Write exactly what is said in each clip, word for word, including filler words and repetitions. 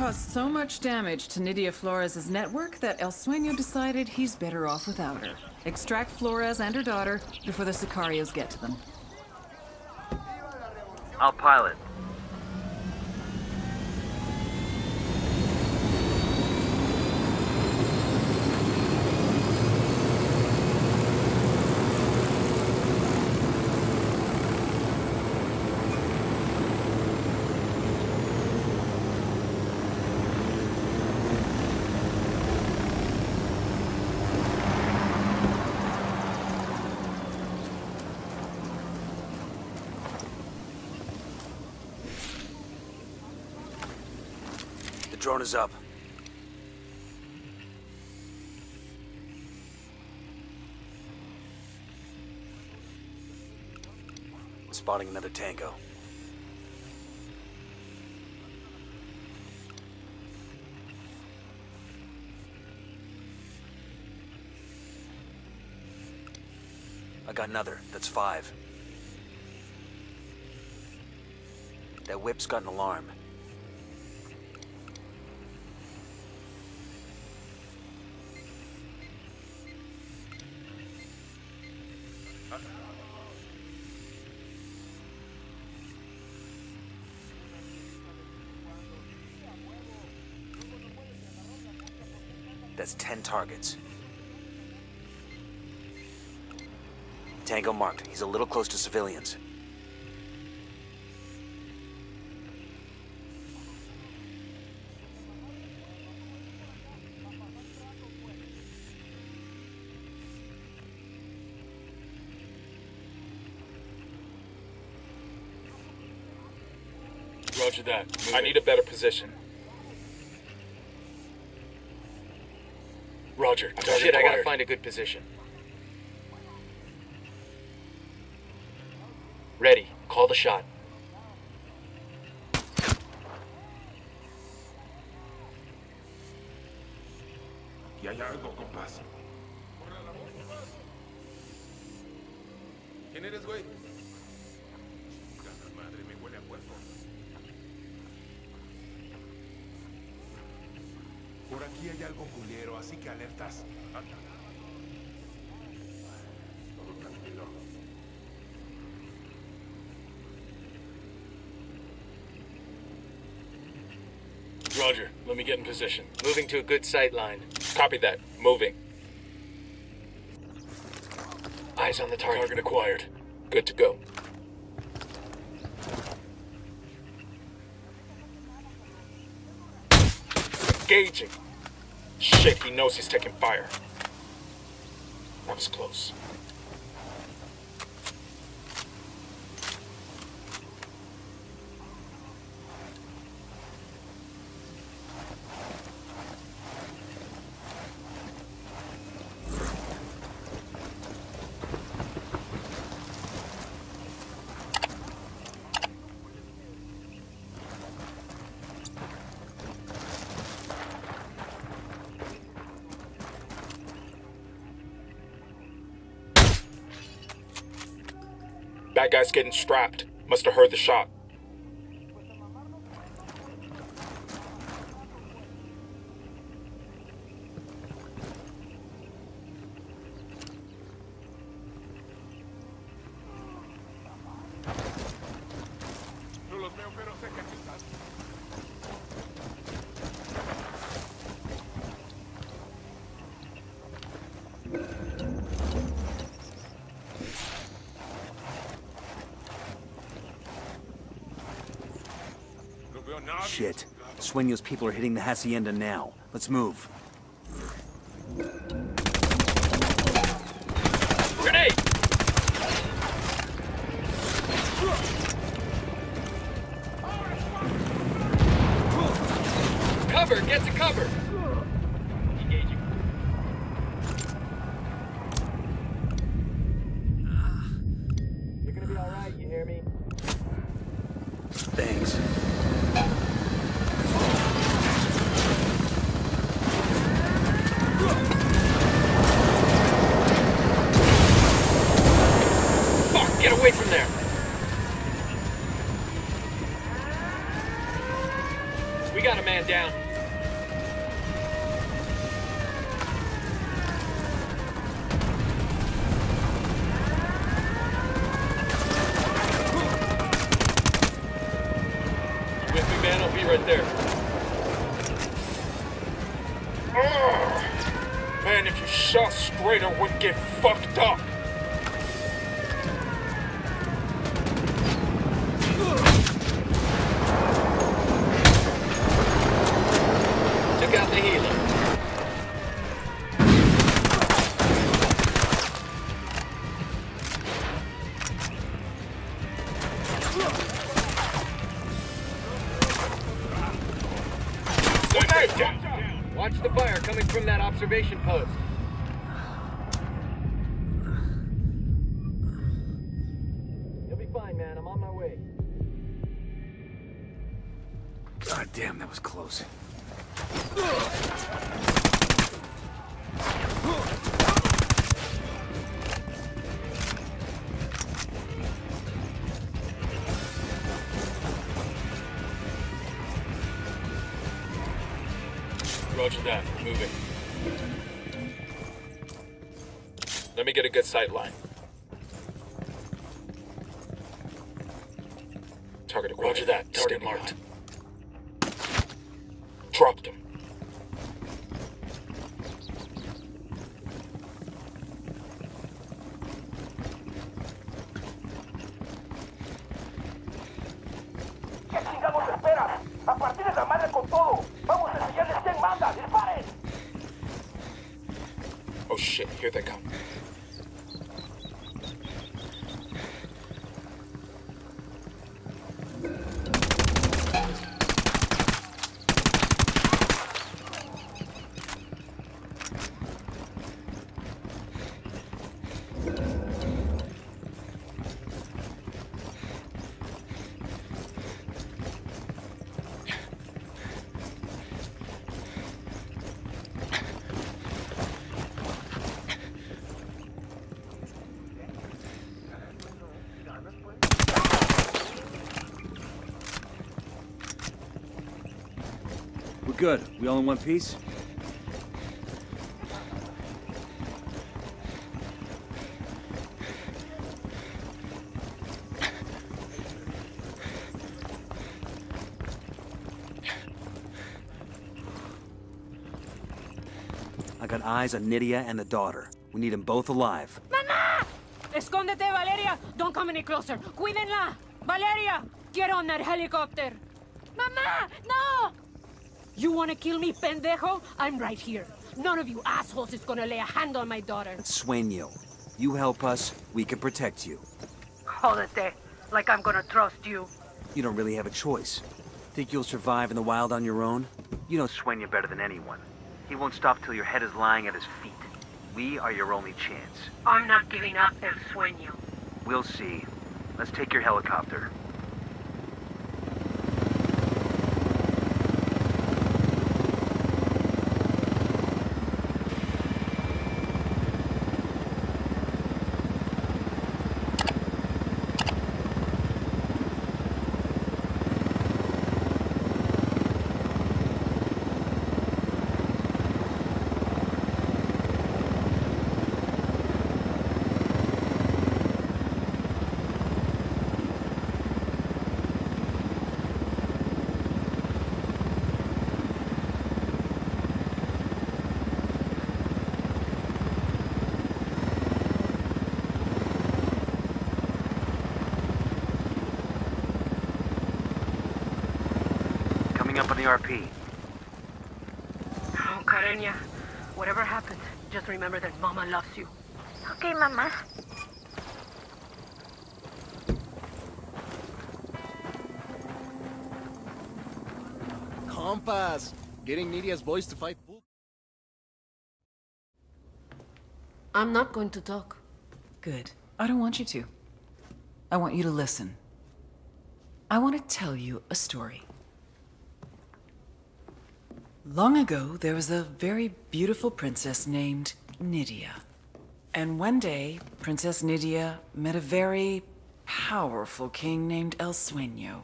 caused so much damage to Nidia Flores' network that El Sueño decided he's better off without her. Extract Flores and her daughter before the Sicarios get to them. I'll pilot. Drone is up. Spotting another tango. I got another. That's five. That whip's got an alarm. That's ten targets. Tango marked. He's a little close to civilians. Roger that. Move. I need a better position. Roger. Shit, I gotta find a good position. Ready. Call the shot. Roger, let me get in position. Moving to a good sight line. Copy that. Moving. Eyes on the target. Target acquired. Good to go. Engaging. Shit, he knows he's taking fire. That was close. That guy's getting strapped. Must have heard the shot. Shit. Sueño's people are hitting the hacienda now. Let's move. Grenade! Cover! Get to cover! Engaging. You're gonna be alright, you hear me? Thanks. Thanks. man if you shot straight or wouldn't get fucked up. Took out the healer. Watch the fire coming from that observation post. You'll be fine, man. I'm on my way. God damn, that was close. Roger that. Moving. Let me get a good sight line. Target acquired. Roger that. Target marked. Dropped him. Here they come. Good. We all in one piece? I got eyes on Nidia and the daughter. We need them both alive. Mama! Escóndete, Valeria! Don't come any closer. Cuídenla! Valeria! Get on that helicopter! Mama! No! You wanna kill me, pendejo? I'm right here. None of you assholes is gonna lay a hand on my daughter. El Sueño, you help us, we can protect you. Jódete, like I'm gonna trust you. You don't really have a choice. Think you'll survive in the wild on your own? You know Sueño better than anyone. He won't stop till your head is lying at his feet. We are your only chance. I'm not giving up, El Sueño. We'll see. Let's take your helicopter. Up on the R P. Oh, Karenia, whatever happens, just remember that Mama loves you. Okay, Mama. Compass, getting Nidia's boys to fight. I'm not going to talk. Good. I don't want you to. I want you to listen. I want to tell you a story. Long ago, there was a very beautiful princess named Nidia. And one day, Princess Nidia met a very powerful king named El Sueño.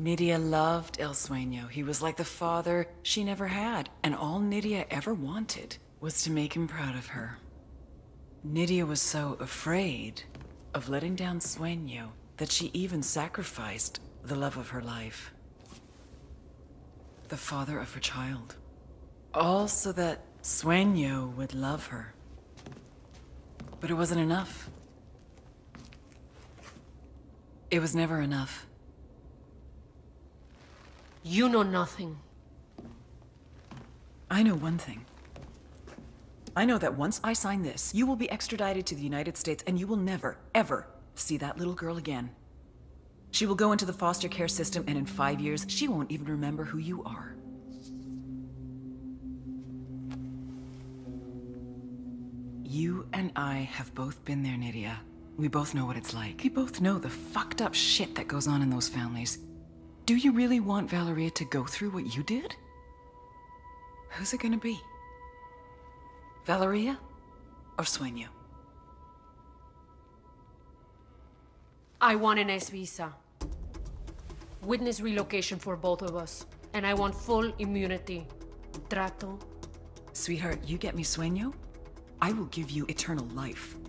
Nidia loved El Sueño. He was like the father she never had, and all Nidia ever wanted was to make him proud of her. Nidia was so afraid of letting down Sueño that she even sacrificed the love of her life. The father of her child. All so that Sueño would love her. But it wasn't enough. It was never enough. You know nothing. I know one thing. I know that once I sign this, you will be extradited to the United States and you will never, ever see that little girl again. She will go into the foster care system and in five years, she won't even remember who you are. You and I have both been there, Nidia. We both know what it's like. We both know the fucked up shit that goes on in those families. Do you really want Valeria to go through what you did? Who's it gonna be? Valeria or Sueño? I want an S visa. Witness relocation for both of us. And I want full immunity. Trato. Sweetheart, you get me Sueño, I will give you eternal life.